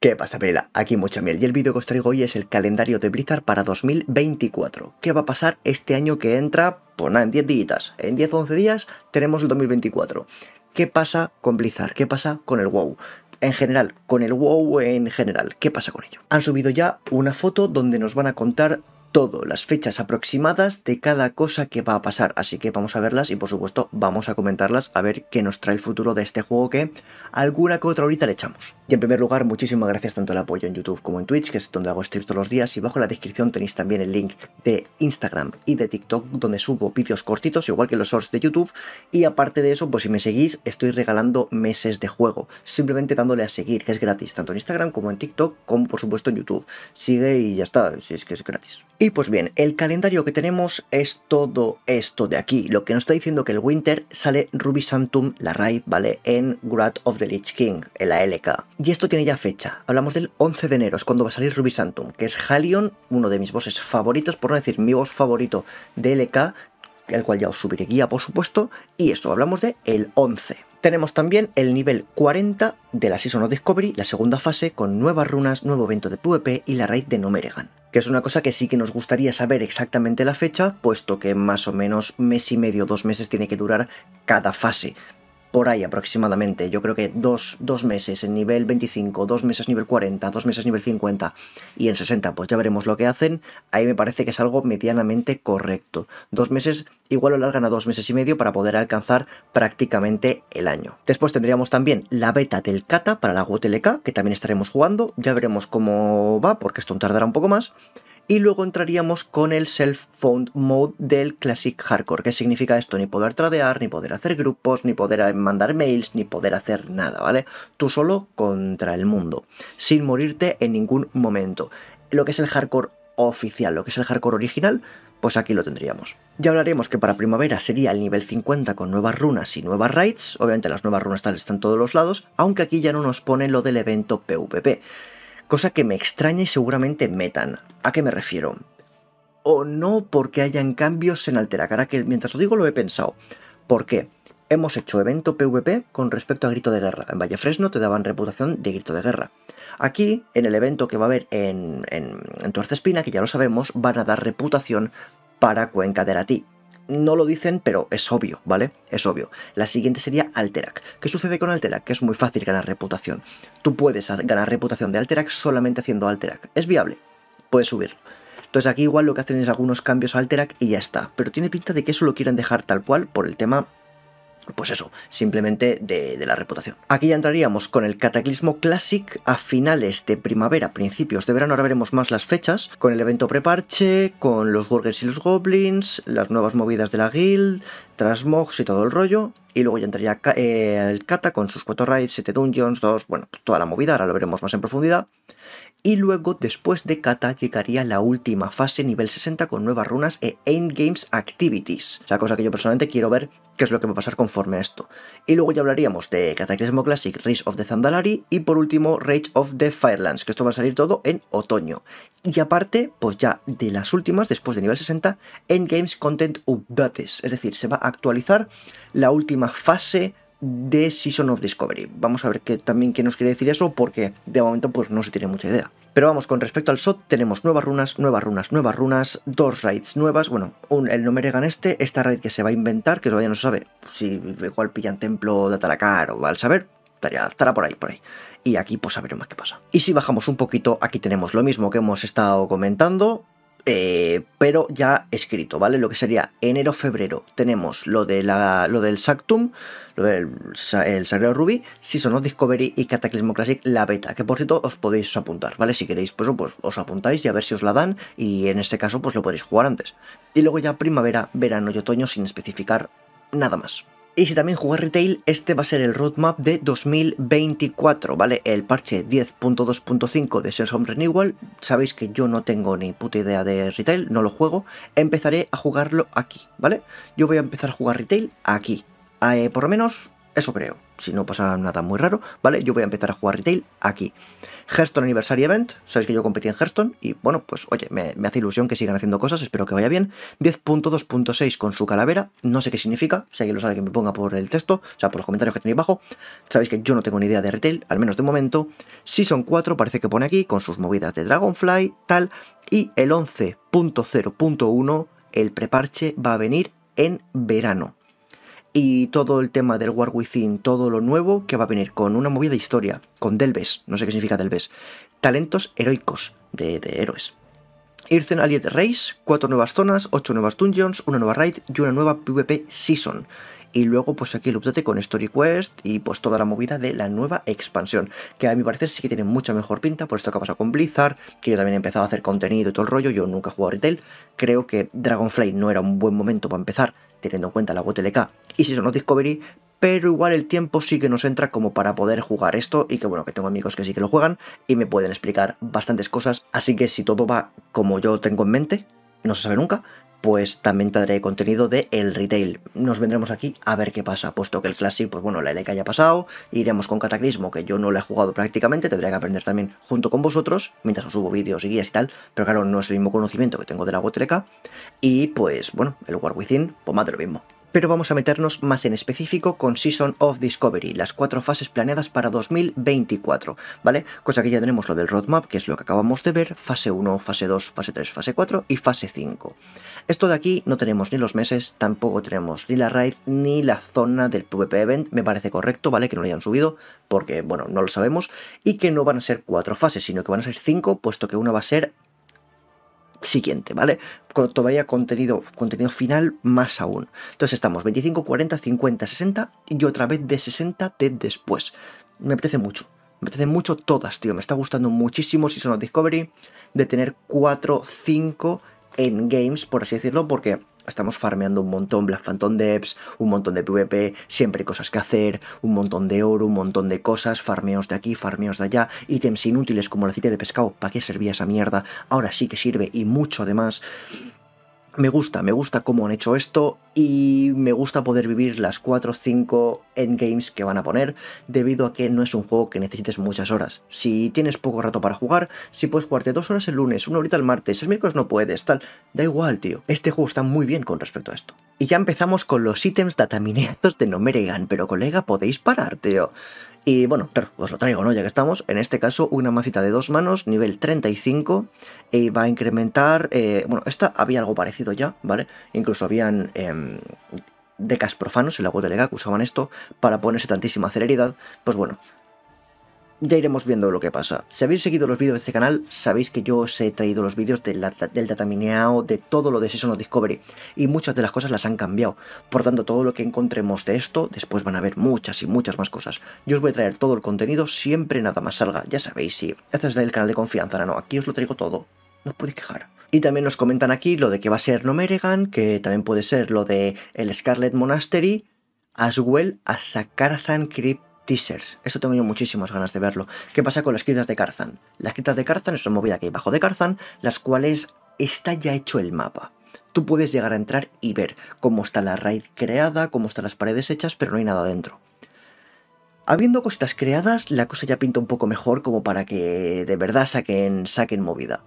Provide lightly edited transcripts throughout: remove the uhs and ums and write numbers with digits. ¿Qué pasa, Pela? Aquí mucha miel, y el vídeo que os traigo hoy es el calendario de Blizzard para 2024. ¿Qué va a pasar este año que entra? Pues nada, en 10 días. En 10 o 11 días tenemos el 2024. ¿Qué pasa con Blizzard? ¿Qué pasa con el WoW? En general, con el WoW en general, ¿qué pasa con ello? Han subido ya una foto donde nos van a contar todo, las fechas aproximadas de cada cosa que va a pasar, así que vamos a verlas y por supuesto vamos a comentarlas a ver qué nos trae el futuro de este juego, que alguna que otra ahorita le echamos. Y en primer lugar, muchísimas gracias tanto al apoyo en YouTube como en Twitch, que es donde hago streams todos los días, y bajo la descripción tenéis también el link de Instagram y de TikTok, donde subo vídeos cortitos, igual que los shorts de YouTube, y aparte de eso, pues si me seguís, estoy regalando meses de juego, simplemente dándole a seguir, que es gratis, tanto en Instagram como en TikTok, como por supuesto en YouTube. Sigue y ya está, si es que es gratis. Y pues bien, el calendario que tenemos es todo esto de aquí, lo que nos está diciendo que el Winter sale Ruby Sanctum, la raid, ¿vale? En Wrath of the Lich King, en la LK. Y esto tiene ya fecha, hablamos del 11 de enero, es cuando va a salir Ruby Sanctum, que es Halion, uno de mis bosses favoritos, por no decir mi boss favorito de LK, el cual ya os subiré guía, por supuesto, y esto hablamos de el 11. Tenemos también el nivel 40 de la Season of Discovery, la segunda fase, con nuevas runas, nuevo evento de PvP y la raid de Gnomeregan. Que es una cosa que sí que nos gustaría saber exactamente la fecha, puesto que más o menos mes y medio, 2 meses tiene que durar cada fase. Por ahí aproximadamente, yo creo que dos meses en nivel 25, 2 meses nivel 40, 2 meses nivel 50 y en 60, pues ya veremos lo que hacen. Ahí me parece que es algo medianamente correcto. 2 meses igual lo largan a 2 meses y medio para poder alcanzar prácticamente el año. Después tendríamos también la beta del Cata para la WTLK, que también estaremos jugando. Ya veremos cómo va, porque esto tardará un poco más. Y luego entraríamos con el Self-Found Mode del Classic Hardcore. ¿Qué significa esto? Ni poder tradear, ni poder hacer grupos, ni poder mandar mails, ni poder hacer nada, ¿vale? Tú solo contra el mundo, sin morirte en ningún momento. Lo que es el Hardcore oficial, lo que es el Hardcore original, pues aquí lo tendríamos. Ya hablaremos que para primavera sería el nivel 50 con nuevas runas y nuevas raids. Obviamente las nuevas runas están en todos los lados, aunque aquí ya no nos pone lo del evento PvP. Cosa que me extraña y seguramente metan. ¿A qué me refiero? O no porque hayan cambios en Alterac. Ahora que mientras lo digo lo he pensado. ¿Por qué? Hemos hecho evento PvP con respecto a Grito de Guerra. En Vallefresno te daban reputación de Grito de Guerra. Aquí, en el evento que va a haber en Tuercespina, que ya lo sabemos, van a dar reputación para Cuenca de Aratí. No lo dicen, pero es obvio, ¿vale? Es obvio. La siguiente sería Alterac. ¿Qué sucede con Alterac? Que es muy fácil ganar reputación. Tú puedes ganar reputación de Alterac solamente haciendo Alterac. Es viable. Puedes subirlo. Entonces aquí igual lo que hacen es algunos cambios a Alterac y ya está. Pero tiene pinta de que eso lo quieren dejar tal cual por el tema... Pues eso, simplemente de la reputación. Aquí ya entraríamos con el Cataclysm Classic a finales de primavera, principios de verano. Ahora veremos más las fechas, con el evento preparche, con los Wargers y los Goblins, las nuevas movidas de la guild, Transmogs y todo el rollo. Y luego ya entraría el Cata con sus 4 raids, 7 dungeons, 2, bueno, toda la movida. Ahora lo veremos más en profundidad. Y luego, después de Cata, llegaría la última fase, nivel 60, con nuevas runas e Endgames Activities. O sea, cosa que yo personalmente quiero ver qué es lo que va a pasar conforme a esto. Y luego ya hablaríamos de Cataclysm Classic, Rage of the Zandalari y por último Rage of the Firelands, que esto va a salir todo en otoño. Y aparte, pues ya de las últimas, después de nivel 60, Endgames Content Updates. Es decir, se va a actualizar la última fase de Season of Discovery. Vamos a ver qué nos quiere decir eso, porque de momento pues no se tiene mucha idea. Pero vamos, con respecto al SOT tenemos nuevas runas, 2 raids nuevas, bueno, el Gnomeregan esta raid que se va a inventar, que todavía no se sabe, si igual pillan templo de Alterac o al saber, estará por ahí. Y aquí pues sabremos qué pasa. Y si bajamos un poquito, aquí tenemos lo mismo que hemos estado comentando, pero ya escrito, ¿vale? Lo que sería enero-febrero tenemos lo del Sanctum, el Sagrado Ruby, Season of Discovery y Cataclysm Classic, la beta, que por cierto os podéis apuntar, ¿vale? Si queréis, pues os apuntáis y a ver si os la dan, y en este caso pues lo podéis jugar antes. Y luego ya primavera, verano y otoño sin especificar nada más. Y si también jugáis Retail, este va a ser el roadmap de 2024, ¿vale? El parche 10.2.5 de Season of Renewal. Sabéis que yo no tengo ni puta idea de Retail, no lo juego. Empezaré a jugarlo aquí, ¿vale? Yo voy a empezar a jugar Retail aquí. Por lo menos Eso creo, si no pasa nada muy raro, ¿vale? Yo voy a empezar a jugar Retail aquí. Hearthstone Anniversary Event, sabéis que yo competí en Hearthstone y, bueno, pues, oye, me hace ilusión que sigan haciendo cosas, espero que vaya bien. 10.2.6 con su calavera, no sé qué significa, si alguien lo sabe que me ponga por el texto, o sea, por los comentarios que tenéis abajo. Sabéis que yo no tengo ni idea de Retail, al menos de momento. Season 4 parece que pone aquí, con sus movidas de Dragonflight, tal, y el 11.0.1, el preparche va a venir en verano. Y todo el tema del War Within, todo lo nuevo que va a venir con una movida de historia, con Delves, no sé qué significa Delves, talentos heroicos de héroes. Earthen Allied Race, 4 nuevas zonas, 8 nuevas dungeons, una nueva raid y una nueva PvP Season. Y luego pues aquí el update con Story Quest y pues toda la movida de la nueva expansión, que a mi parecer sí que tiene mucha mejor pinta por esto que ha pasado con Blizzard, que yo también he empezado a hacer contenido y todo el rollo. Yo nunca he jugado a Retail, creo que Dragonflight no era un buen momento para empezar, teniendo en cuenta la WTLK y Season of Discovery, pero igual el tiempo sí que nos entra como para poder jugar esto, y que bueno, que tengo amigos que sí que lo juegan y me pueden explicar bastantes cosas, así que si todo va como yo tengo en mente, no se sabe nunca, pues también traeré contenido de el Retail. Nos vendremos aquí a ver qué pasa, puesto que el Classic, pues bueno, la LK ya ha pasado, iremos con Cataclismo, que yo no la he jugado prácticamente, tendría que aprender también junto con vosotros, mientras os subo vídeos y guías y tal, pero claro, no es el mismo conocimiento que tengo de la WTLK, y pues bueno, el War Within, pues más de lo mismo. Pero vamos a meternos más en específico con Season of Discovery, las 4 fases planeadas para 2024, ¿vale? Cosa que ya tenemos lo del roadmap, que es lo que acabamos de ver, fase 1, fase 2, fase 3, fase 4 y fase 5. Esto de aquí no tenemos ni los meses, tampoco tenemos ni la raid, ni la zona del PvP Event, me parece correcto, ¿vale? Que no lo hayan subido, porque, bueno, no lo sabemos, y que no van a ser 4 fases, sino que van a ser 5, puesto que una va a ser siguiente, ¿vale? Todavía contenido final más aún. Entonces estamos 25, 40, 50, 60 y otra vez de 60 de después. Me apetece mucho. Me apetecen mucho todas, tío. Me está gustando muchísimo Season of Discovery de tener 4, 5 endgames, por así decirlo, porque estamos farmeando un montón Black Phantom Depths, un montón de PvP, siempre hay cosas que hacer, un montón de oro, un montón de cosas, farmeos de aquí, farmeos de allá, ítems inútiles como el aceite de pescado, ¿para qué servía esa mierda? Ahora sí que sirve y mucho además. Me gusta cómo han hecho esto y me gusta poder vivir las 4 o 5 endgames que van a poner, debido a que no es un juego que necesites muchas horas. Si tienes poco rato para jugar, si puedes jugarte 2 horas el lunes, 1 horita el martes, el miércoles no puedes, tal, da igual, tío. Este juego está muy bien con respecto a esto. Y ya empezamos con los ítems datamineados de Gnomeregan, pero colega, podéis parar, tío. Y bueno, claro, os lo traigo, ¿no? Ya que estamos, en este caso, una macita de 2 manos, nivel 35, y va a incrementar... bueno, esta había algo parecido ya, ¿vale? Incluso habían decas profanos en la WTLK que usaban esto para ponerse tantísima celeridad. Pues bueno, ya iremos viendo lo que pasa. Si habéis seguido los vídeos de este canal, sabéis que yo os he traído los vídeos del datamineado, de todo lo de Season of Discovery, y muchas de las cosas las han cambiado. Por tanto, todo lo que encontremos de esto, después van a haber muchas y muchas más cosas. Yo os voy a traer todo el contenido siempre nada más salga, ya sabéis, sí. Este es el canal de confianza, ahora no, aquí os lo traigo todo, no os podéis quejar. Y también nos comentan aquí lo de que va a ser Gnomeregan, que también puede ser lo de el Scarlet Monastery, as well as a Karazhan Crypt teasers. Esto tengo yo muchísimas ganas de verlo. ¿Qué pasa con las criptas de Karazhan? Las criptas de Karazhan es una movida que hay bajo de Karazhan, las cuales está ya hecho el mapa. Tú puedes llegar a entrar y ver cómo está la raid creada, cómo están las paredes hechas, pero no hay nada dentro. Habiendo cositas creadas, la cosa ya pinta un poco mejor como para que de verdad saquen movida.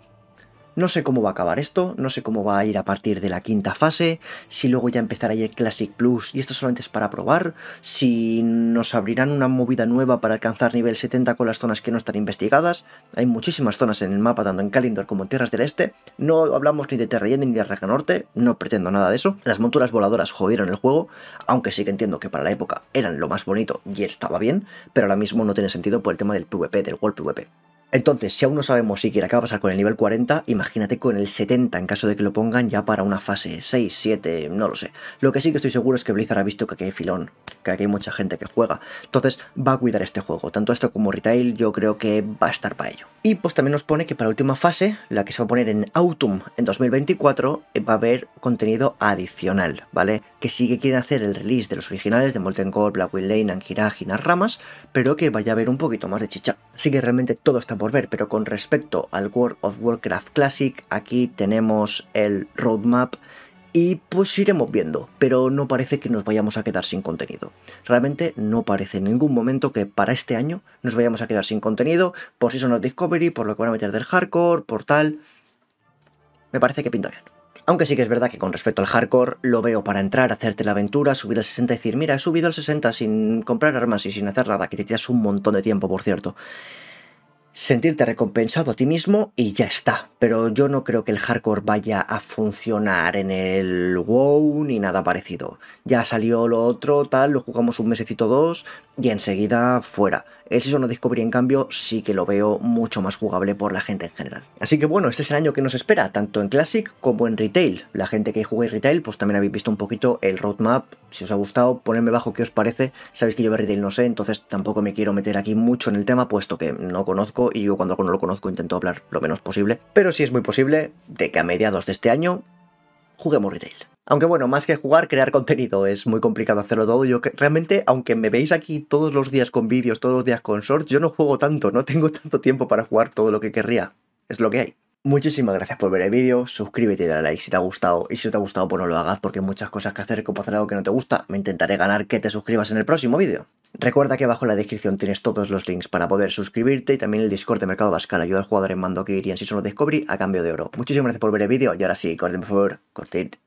No sé cómo va a acabar esto, no sé cómo va a ir a partir de la 5ª fase, si luego ya empezará el Classic Plus y esto solamente es para probar, si nos abrirán una movida nueva para alcanzar nivel 70 con las zonas que no están investigadas. Hay muchísimas zonas en el mapa, tanto en Kalimdor como en Tierras del Este. No hablamos ni de Terrellende ni de Raja Norte, no pretendo nada de eso. Las monturas voladoras jodieron el juego, aunque sí que entiendo que para la época eran lo más bonito y estaba bien, pero ahora mismo no tiene sentido por el tema del PvP, del World PvP. Entonces, si aún no sabemos siquiera qué va a pasar con el nivel 40, imagínate con el 70 en caso de que lo pongan ya para una fase 6, 7, no lo sé. Lo que sí que estoy seguro es que Blizzard ha visto que aquí hay filón, que aquí hay mucha gente que juega. Entonces va a cuidar este juego, tanto esto como Retail, yo creo que va a estar para ello. Y pues también nos pone que para la última fase, la que se va a poner en Autumn en 2024, va a haber contenido adicional, ¿vale? Que sí que quieren hacer el release de los originales de Molten Core, Blackwing Lair, Naxxramas, Naxxramas, pero que vaya a haber un poquito más de chicha. Así que realmente todo está por ver, pero con respecto al World of Warcraft Classic, aquí tenemos el roadmap y pues iremos viendo, pero no parece que nos vayamos a quedar sin contenido. Realmente no parece en ningún momento que para este año nos vayamos a quedar sin contenido, por Season of Discovery, por lo que van a meter del hardcore, por tal. Me parece que pinta bien. Aunque sí que es verdad que con respecto al hardcore lo veo para entrar, hacerte la aventura, subir al 60 y decir, mira, he subido al 60 sin comprar armas y sin hacer nada, que te tiras un montón de tiempo, por cierto. Sentirte recompensado a ti mismo y ya está. Pero yo no creo que el hardcore vaya a funcionar en el WoW ni nada parecido. Ya salió lo otro, tal, lo jugamos un mesecito o dos y enseguida fuera. El Season of Discovery, en cambio, sí que lo veo mucho más jugable por la gente en general. Así que bueno, este es el año que nos espera, tanto en Classic como en Retail. La gente que jugué Retail, pues también habéis visto un poquito el roadmap. Si os ha gustado, ponedme abajo qué os parece. Sabéis que yo de Retail no sé, entonces tampoco me quiero meter aquí mucho en el tema, puesto que no conozco. Y yo cuando no lo conozco intento hablar lo menos posible, pero sí es muy posible de que a mediados de este año juguemos Retail. Aunque bueno, más que jugar, crear contenido es muy complicado hacerlo todo. Yo realmente, aunque me veis aquí todos los días con vídeos, todos los días con shorts, yo no juego tanto, no tengo tanto tiempo para jugar todo lo que querría. Es lo que hay. Muchísimas gracias por ver el vídeo, suscríbete y dale like si te ha gustado, y si no te ha gustado pues no lo hagas, porque hay muchas cosas que hacer, como hacer algo que no te gusta. Me intentaré ganar que te suscribas en el próximo vídeo. Recuerda que abajo en la descripción tienes todos los links para poder suscribirte y también el Discord de Mercado Bascal, ayuda al jugador en mando que iría en Season of Discovery a cambio de oro. Muchísimas gracias por ver el vídeo y ahora sí, corten por favor, corten.